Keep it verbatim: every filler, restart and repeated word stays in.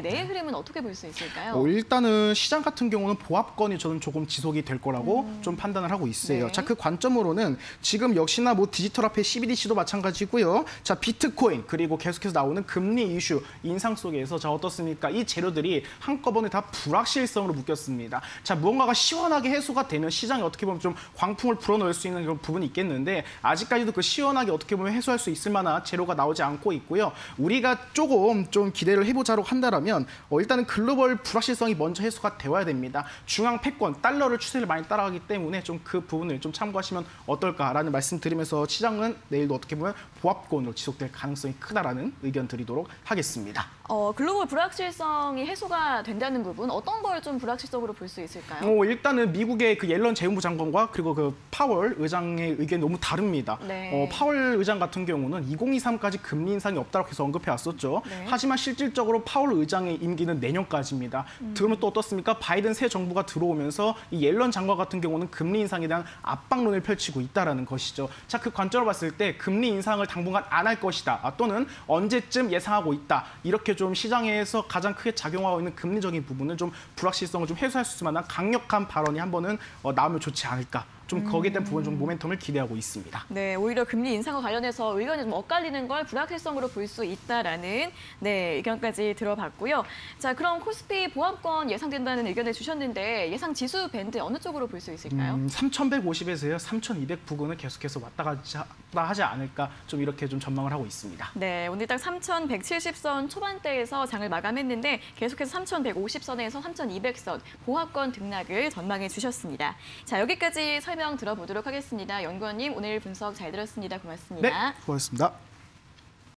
내일 흐름은 어떻게 볼 수 있을까요? 어, 일단은 시장 같은 경우는 보합권이 저는 조금 지속이 될 거라고 음. 좀 판단을 하고 있어요. 네. 자, 그 관점으로는 지금 역시나 뭐 디지털 화폐 씨비디씨도 마찬가지고요. 자, 비트코인 그리고 계속해서 나오는 금리 이슈 인상 속에서 자 어떻습니까? 이 재료들이 한꺼번에 다 불확실성으로 묶였습니다. 자, 무언가가 시원하게 해소가 되면 시장에 어떻게 보면 좀 광풍을 불어넣을 수 있는 그런 부분이 있겠는데 아직까지도 그 시원하게 어떻게 보면 해소할 수 있을 만한 재료가 나오지 않고 있고요. 우리가 조금 좀 기대를 해보자고 한다라면 어, 일단은 글로벌 불확실성이 먼저 해소가 되어야 됩니다. 중앙 패권, 달러를 추세를 많이 따라가기 때문에 좀 그 부분을 좀 참고하시면 어떨까라는 말씀드리면서 시장은 내일도 어떻게 보면 보합권으로 지속될 가능성이 크다라는 의견 드리도록 하겠습니다. 어, 글로벌 불확실성이 해소가 된다는 부분, 어떤 걸 좀 불확실적으로 볼 수 있을까요? 어, 일단은 미국의 그 옐런 재무부 장관과 그리고 그 파월 의장의 의견이 너무 다릅니다. 네. 어, 파월 의장 같은 경우는 이천이십삼까지 금리 인상이 없다고 해서 언급해왔었죠. 네. 하지만 실질적으로 파월 의장 의 임기는 내년까지입니다. 음. 그러면 또 어떻습니까? 바이든 새 정부가 들어오면서 이 옐런 장관 같은 경우는 금리 인상에 대한 압박론을 펼치고 있다는 것이죠. 자, 그 관점으로 봤을 때 금리 인상을 당분간 안 할 것이다. 아, 또는 언제쯤 예상하고 있다. 이렇게 좀 시장에서 가장 크게 작용하고 있는 금리적인 부분을 좀 불확실성을 좀 해소할 수 있을 만한 강력한 발언이 한 번은 어, 나오면 좋지 않을까. 좀 거기에 대한 부분 좀 모멘텀을 기대하고 있습니다. 네, 오히려 금리 인상과 관련해서 의견이 좀 엇갈리는 걸 불확실성으로 볼 수 있다라는 네, 의견까지 들어봤고요. 자, 그럼 코스피 보합권 예상된다는 의견을 주셨는데 예상 지수 밴드 어느 쪽으로 볼 수 있을까요? 음, 삼천백오십에서요 삼천이백 부근을 계속해서 왔다 갔다 하지 않을까 좀 이렇게 좀 전망을 하고 있습니다. 네, 오늘 딱 삼천백칠십 선 초반대에서 장을 마감했는데 계속해서 삼천백오십 선에서 삼천이백 선 보합권 등락을 전망해 주셨습니다. 자, 여기까지 설명 들어보도록 하겠습니다. 연구원님, 오늘 분석 잘 들었습니다. 고맙습니다. 네, 고맙습니다.